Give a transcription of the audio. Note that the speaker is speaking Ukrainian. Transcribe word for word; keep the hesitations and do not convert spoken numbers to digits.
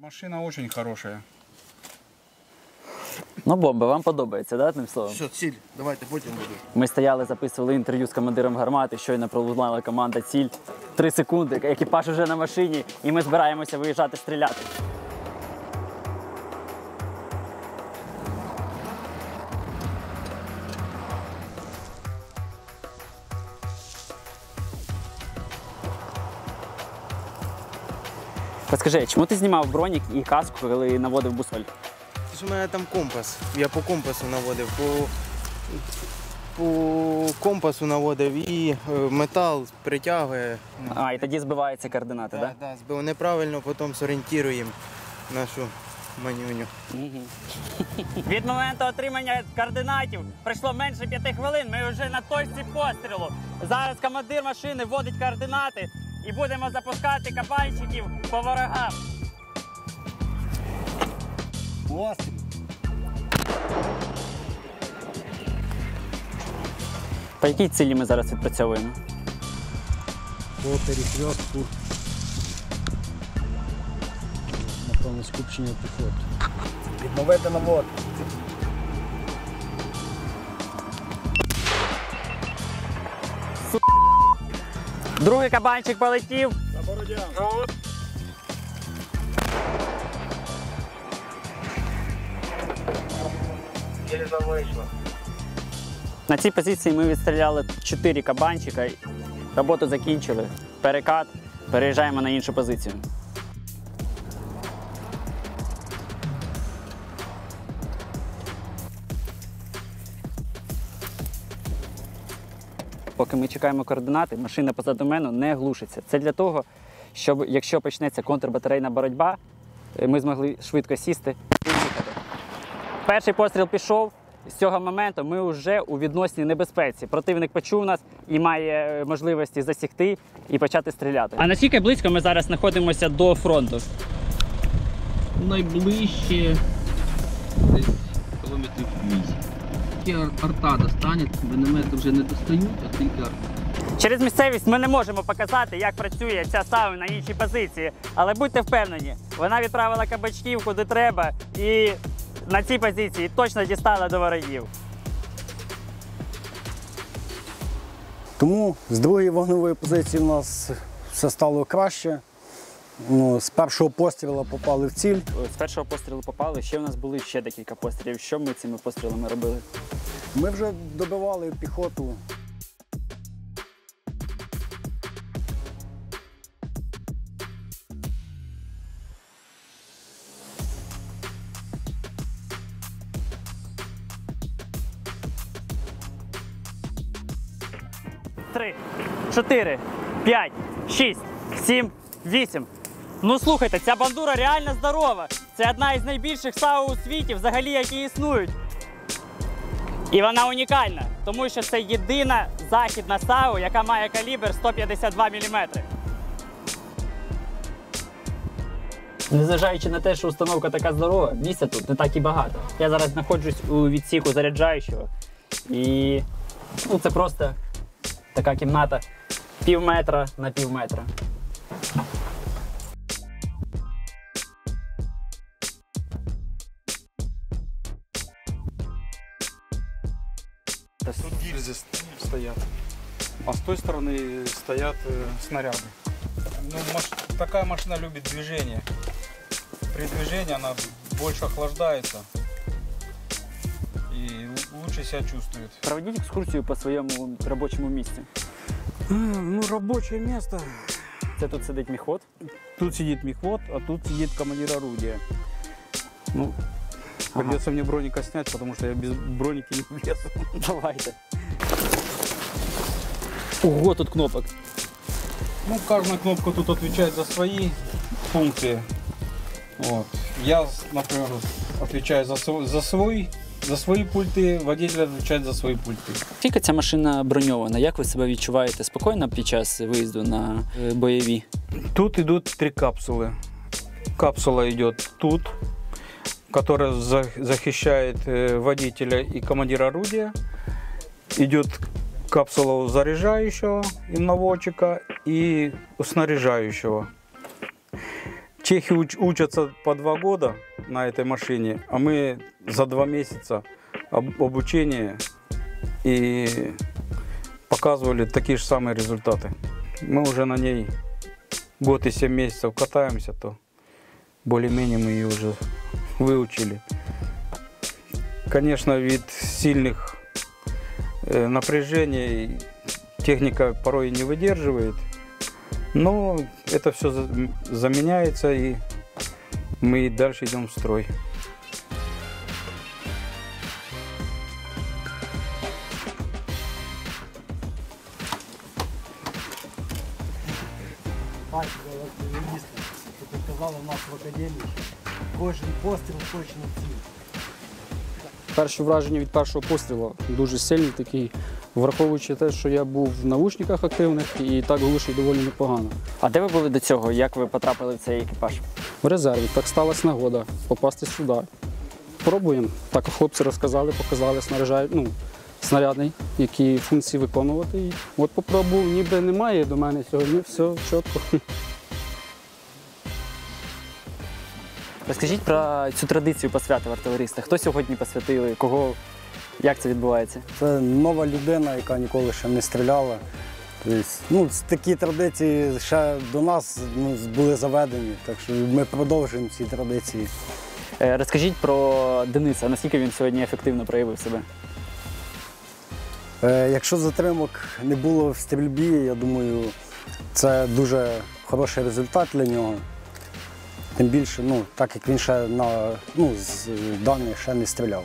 Машина очень хорошая. Ну, бомба, вам подобається, да, одним словом? Все, ціль, давайте, потім буде. Ми стояли, записували інтерв'ю з командиром гармати, щойно пролунала команда «Ціль». Три секунди, екіпаж вже на машині, і ми збираємося виїжджати стріляти. Розкажи, чому ти знімав бронік і каску, коли наводив бусоль? У мене там компас. Я по компасу наводив, по, по компасу наводив і метал притягує. А, і тоді збиваються координати, так? Да, так, да? Да, збив неправильно, потім зорієнтуємо нашу манюню. Від моменту отримання координатів пройшло менше п'яти хвилин, ми вже на точці пострілу. Зараз командир машини вводить координати і будемо запускати кабанчиків по ворогам. Острій. По якій цілі ми зараз відпрацьовуємо? По перехрестку. Напевно, скупчення піхоти. Відновити навод. Су... Другий кабанчик полетів. За бородян. На цій позиції ми відстріляли чотири кабанчика, роботу закінчили, перекат, переїжджаємо на іншу позицію. Поки ми чекаємо координати, машина позаду мене не глушиться. Це для того, щоб якщо почнеться контрбатарейна боротьба, ми змогли швидко сісти. Перший постріл пішов, з цього моменту ми вже у відносній небезпеці. Противник почув нас і має можливості засікти і почати стріляти. А наскільки близько ми зараз знаходимося до фронту? Найближче десь кілометрів вісім. Тільки арта достане, міномети вже не достають, а тільки арта. Через місцевість ми не можемо показати, як працює ця САУ на іншій позиції. Але будьте впевнені, вона відправила кабачків куди треба і... На цій позиції точно дістали до ворогів. Тому з другої вогневої позиції у нас все стало краще. Ну, з першого пострілу попали в ціль. З першого пострілу попали, ще в нас були ще декілька пострілів. Що ми цими пострілами робили? Ми вже добивали піхоту. три, чотири, п'ять, шість, сім, вісім. Ну слухайте, ця бандура реально здорова. Це одна із найбільших САУ у світі, взагалі, які існують. І вона унікальна, тому що це єдина західна САУ, яка має калібр сто п'ятдесят два міліметри. Незважаючи на те, що установка така здорова, місця тут не так і багато. Я зараз знаходжусь у відсіку заряджаючого. І ну, це просто... Така кімната пів метра на пів метра. Тут гільзи стоять, а з тієї сторони стоять снаряди. Ну, маш... Така машина любить движення. При движенні вона більше охлаждається. И лучше себя чувствует. Проводить экскурсию по своему рабочему месту. Ну, рабочее место. Это тут сидит мехвод? Тут сидит мехвод, а тут сидит командир орудия. Ну, ага. Придется мне броника снять, потому что я без броники не влезу. Давай-то. Ого, тут кнопок. Ну, каждая кнопка тут отвечает за свои функции. Вот. Я, например, отвечаю за, за свой. За свої пульти, водитель відповідає за свої пульти. Скільки ця машина броньована? Як ви себе відчуваєте спокійно під час виїзду на бойові? Тут йдуть три капсули. Капсула йде тут, яка захищає водителя і командира орудия. Йде капсула у заряджаючого і наводчика, і у снаряджаючого. Чехи уч учатся по два года на этой машине, а мы за два месяца об обучения и показывали такие же самые результаты. Мы уже на ней год и семь месяцев катаемся, то более-менее мы ее уже выучили. Конечно, вид сильных напряжений техника порой не выдерживает, но это все заменяется, и мы дальше идем в строй. Как казала у нас в академії, кожен постріл точно ціль. Перше враження від першого пострілу дуже сильний такий, враховуючи те, що я був в навушниках активних і так глушив доволі непогано. А де ви були до цього? Як ви потрапили в цей екіпаж? В резерві. Так сталася нагода попасти сюди. Пробуємо. Так хлопці розказали, показали снаряжають, ну, снарядний, які функції виконувати. І от попробував, ніби немає до мене сьогодні, все чітко. Розкажіть про цю традицію посвяти в артилерістах. Хто сьогодні посвятили, кого, як це відбувається? Це нова людина, яка ніколи ще не стріляла. Тобто, ну, такі традиції ще до нас ну, були заведені, так що ми продовжуємо ці традиції. Розкажіть про Дениса, наскільки він сьогодні ефективно проявив себе? Якщо затримок не було в стрільбі, я думаю, це дуже хороший результат для нього. Тим більше, ну, так як він ще на, ну, з даних ще не стріляв.